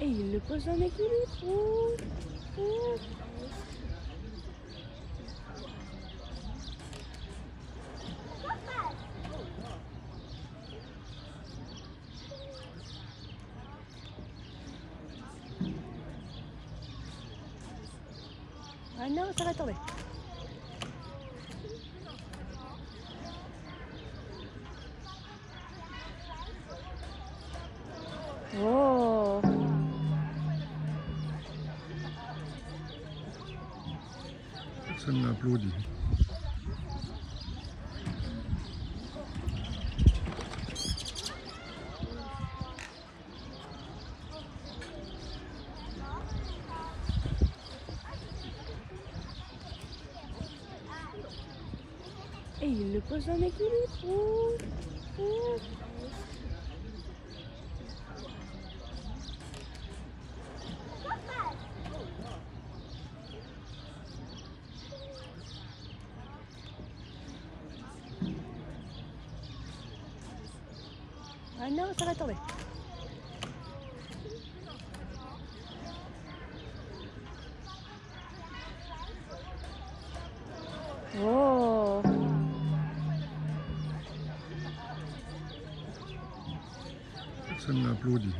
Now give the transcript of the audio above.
et il le pose en équilibre. Ah non, ça va tomber. Oh. Personne n'a applaudi. Et il le pose en équilibre. Ah non, ça va tomber. Oh. Personne n'a applaudi.